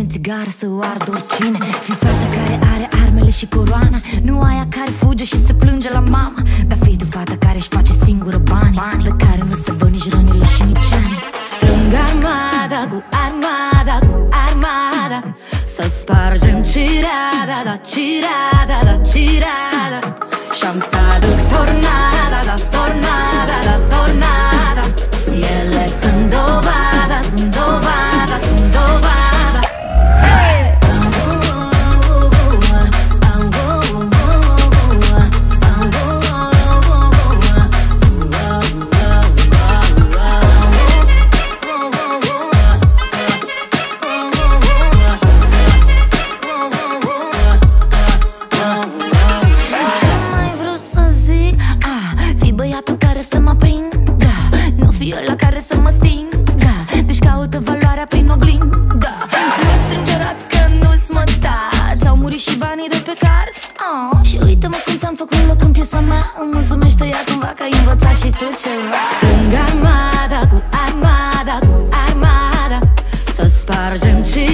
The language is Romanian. în țigară să o ardă oricine. Fii fata care are armele și coroana, nu aia care fuge și se plânge la mama. Dar fii tu fata care își face singură banii, pe care nu se văd nici rănile și nici ani. Strâng armada cu armada cu armada, să spargem cirada, da cirada, da cirada. Și-am să aduc tornada, da tornada, da tornada. Ele sunt dovada, sunt dovada, sunt dovada. Îmi mulțumește ea cumva că ai învățat și tu ceva. Strâng armada cu armada, cu armada, să spargem